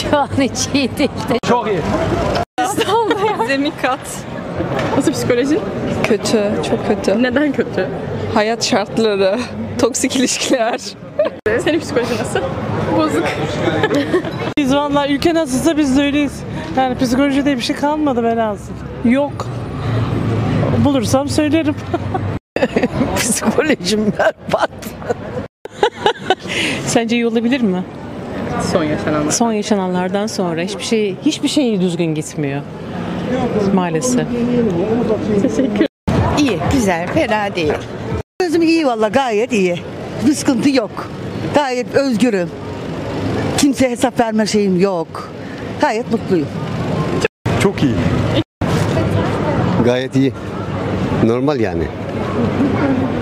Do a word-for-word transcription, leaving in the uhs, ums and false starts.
Şu an hiç iyi değil de. Çok iyi. İstanbul'da zemin kat. Nasıl psikoloji? Kötü, çok kötü. Neden kötü? Hayat şartları, toksik ilişkiler. Senin psikoloji nasıl? Bozuk. Biz valla ülke nasılsa biz de öyleyiz. Yani psikoloji diye bir şey kalmadı velhasıl. Yok. Bulursam söylerim. Psikolojim berbat. Sence iyi olabilir mi? Son yaşananlar. Son yaşananlardan sonra hiçbir şey hiçbir şey düzgün gitmiyor. Maalesef. Teşekkür. İyi, güzel, fena değil. Gözüm iyi valla, gayet iyi. Bir sıkıntı yok. Gayet özgürüm. Kimseye hesap verme şeyim yok. Gayet mutluyum. Çok iyi. Gayet iyi. Normal yani.